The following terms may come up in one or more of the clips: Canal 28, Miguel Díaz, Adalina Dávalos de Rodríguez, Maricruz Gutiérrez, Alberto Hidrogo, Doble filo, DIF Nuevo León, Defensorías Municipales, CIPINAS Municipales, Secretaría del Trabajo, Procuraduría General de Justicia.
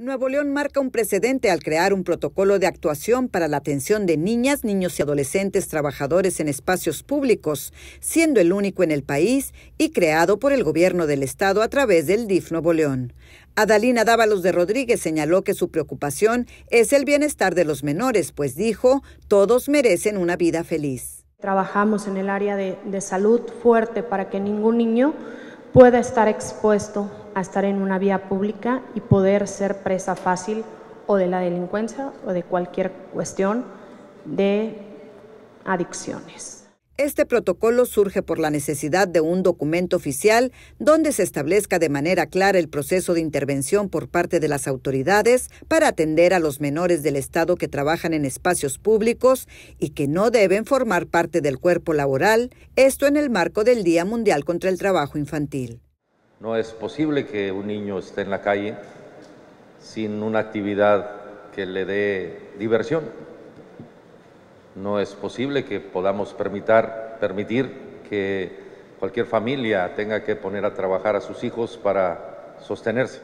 Nuevo León marca un precedente al crear un protocolo de actuación para la atención de niñas, niños y adolescentes trabajadores en espacios públicos, siendo el único en el país y creado por el gobierno del estado a través del DIF Nuevo León. Adalina Dávalos de Rodríguez señaló que su preocupación es el bienestar de los menores, pues dijo, todos merecen una vida feliz. Trabajamos en el área de salud fuerte para que ningún niño pueda estar expuesto a estar en una vía pública y poder ser presa fácil o de la delincuencia o de cualquier cuestión de adicciones. Este protocolo surge por la necesidad de un documento oficial donde se establezca de manera clara el proceso de intervención por parte de las autoridades para atender a los menores del estado que trabajan en espacios públicos y que no deben formar parte del cuerpo laboral, esto en el marco del Día Mundial contra el Trabajo Infantil. No es posible que un niño esté en la calle sin una actividad que le dé diversión. No es posible que podamos permitir que cualquier familia tenga que poner a trabajar a sus hijos para sostenerse.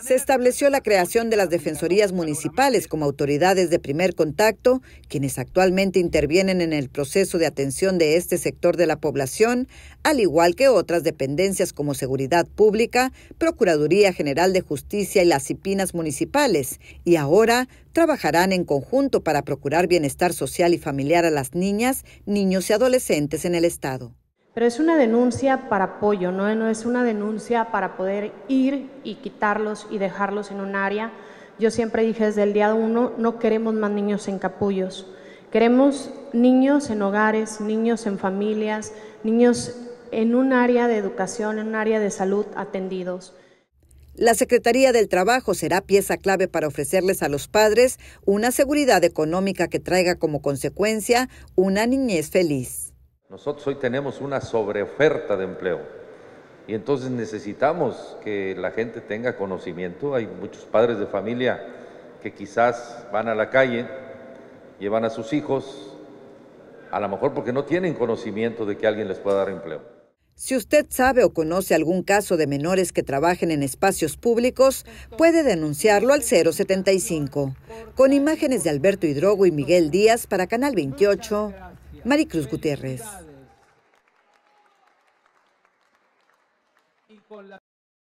Se estableció la creación de las Defensorías Municipales como autoridades de primer contacto, quienes actualmente intervienen en el proceso de atención de este sector de la población, al igual que otras dependencias como Seguridad Pública, Procuraduría General de Justicia y las CIPINAS Municipales, y ahora trabajarán en conjunto para procurar bienestar social y familiar a las niñas, niños y adolescentes en el estado. Pero es una denuncia para apoyo, no es una denuncia para poder ir y quitarlos y dejarlos en un área. Yo siempre dije desde el día uno, no queremos más niños en capullos. Queremos niños en hogares, niños en familias, niños en un área de educación, en un área de salud atendidos. La Secretaría del Trabajo será pieza clave para ofrecerles a los padres una seguridad económica que traiga como consecuencia una niñez feliz. Nosotros hoy tenemos una sobreoferta de empleo y entonces necesitamos que la gente tenga conocimiento. Hay muchos padres de familia que quizás van a la calle, llevan a sus hijos, a lo mejor porque no tienen conocimiento de que alguien les pueda dar empleo. Si usted sabe o conoce algún caso de menores que trabajen en espacios públicos, puede denunciarlo al 075. Con imágenes de Alberto Hidrogo y Miguel Díaz para Canal 28, Maricruz Gutiérrez.